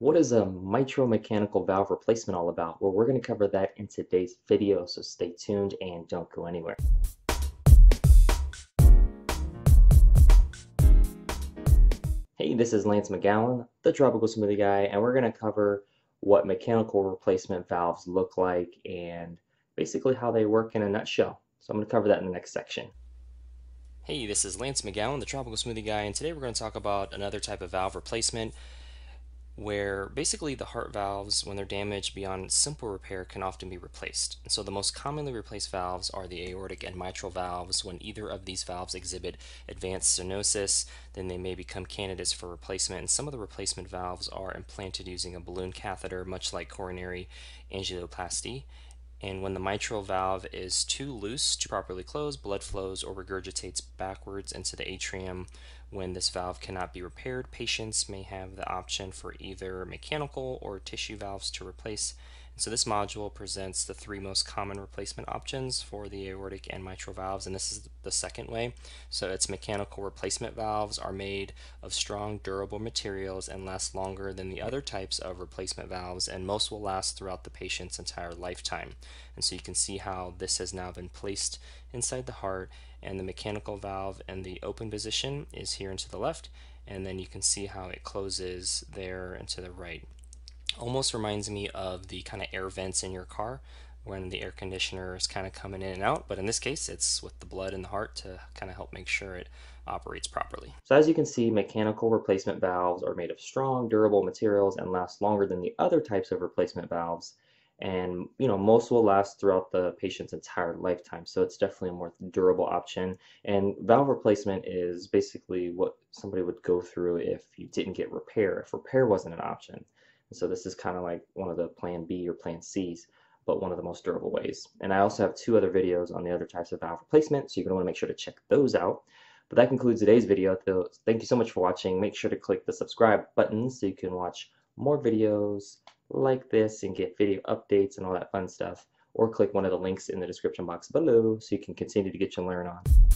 What is a mitral mechanical valve replacement all about? Well, we're going to cover that in today's video, so stay tuned and don't go anywhere. Hey, this is Lance McGowan, the Tropical Smoothie Guy, and we're going to cover what mechanical replacement valves look like and basically how they work in a nutshell. So I'm going to cover that in the next section. Hey, this is Lance McGowan, the Tropical Smoothie Guy, and today we're going to talk about another type of valve replacement, where basically the heart valves, when they're damaged beyond simple repair, can often be replaced. And so the most commonly replaced valves are the aortic and mitral valves. When either of these valves exhibit advanced stenosis, then they may become candidates for replacement. And some of the replacement valves are implanted using a balloon catheter, much like coronary angioplasty. And when the mitral valve is too loose to properly close, blood flows or regurgitates backwards into the atrium. When this valve cannot be repaired, patients may have the option for either mechanical or tissue valves to replace. And so this module presents the three most common replacement options for the aortic and mitral valves, and this is the second way. So it's mechanical replacement valves are made of strong, durable materials and last longer than the other types of replacement valves, and most will last throughout the patient's entire lifetime. And so you can see how this has now been placed inside the heart, and the mechanical valve in the open position is here and to the left, and then you can see how it closes there and to the right. Almost reminds me of the kind of air vents in your car when the air conditioner is kind of coming in and out, but in this case it's with the blood in the heart to kind of help make sure it operates properly. So as you can see, mechanical replacement valves are made of strong, durable materials and last longer than the other types of replacement valves. And you know, most will last throughout the patient's entire lifetime, so it's definitely a more durable option. And valve replacement is basically what somebody would go through if you didn't get repair, if repair wasn't an option. And so this is kind of like one of the plan B or plan C's, but one of the most durable ways. And I also have two other videos on the other types of valve replacement, so you're going to want to make sure to check those out. But that concludes today's video. So thank you so much for watching. Make sure to click the subscribe button so you can watch more videos like this and get video updates and all that fun stuff, or click one of the links in the description box below so you can continue to get your learn on.